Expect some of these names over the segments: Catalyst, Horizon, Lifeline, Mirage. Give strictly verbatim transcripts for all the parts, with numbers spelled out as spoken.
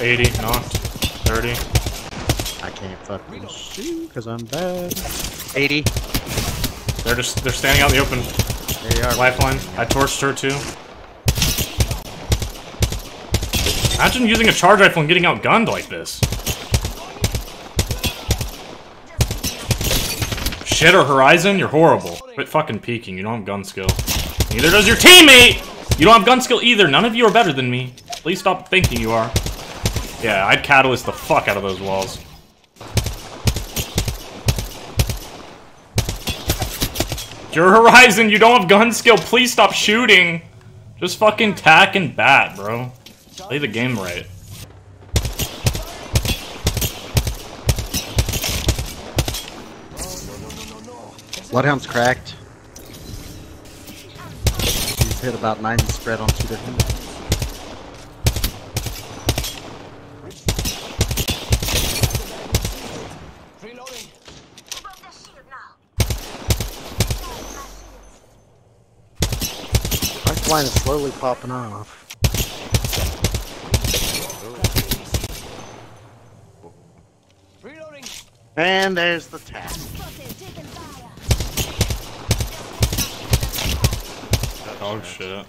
eighty, knocked. thirty. I can't fucking shoot because I'm bad. eighty. They're just, they're standing out in the open. They are. Lifeline. I torched her too. Imagine using a charge rifle and getting outgunned like this. Shit or Horizon, you're horrible. Quit fucking peeking, you don't have gun skill. Neither does your teammate! You don't have gun skill either, none of you are better than me. Please stop thinking you are. Yeah, I'd catalyst the fuck out of those walls. Your Horizon, you don't have gun skill, please stop shooting! Just fucking tack and bat, bro. Play the game right. Bloodhound's cracked. He's hit about ninety spread on two different. Reloading. Above the shield now. Lifeline is slowly popping off. Reloading. And there's the tap. Oh shit.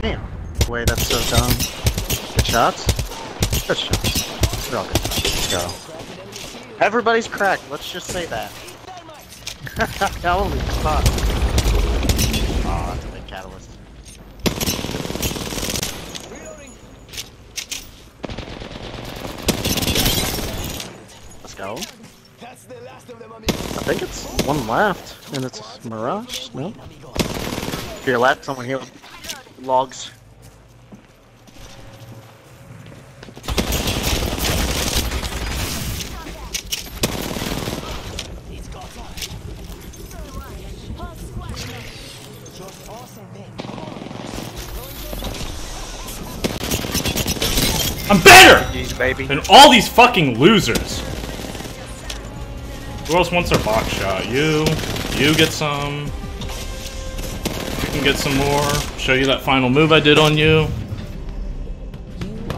Damn. Wait, that's so dumb. Good shots? Good shots. They're all good shots. Let's go. Everybody's cracked, let's just say that. Holy fuck. Aw, oh, that's a big catalyst. Reloading. Let's go. I think it's one left, and it's Mirage, no? To your left, someone here logs. I'm better than all these fucking losers! Who else wants their box shot? You, you get some. You can get some more. Show you that final move I did on you.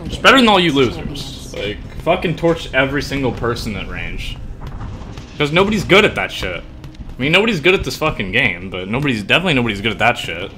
It's better than all you losers. Like, fucking torch every single person at range. Because nobody's good at that shit. I mean, nobody's good at this fucking game, but nobody's, definitely nobody's good at that shit.